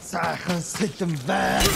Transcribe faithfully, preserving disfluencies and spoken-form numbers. Sachen sind im Weg.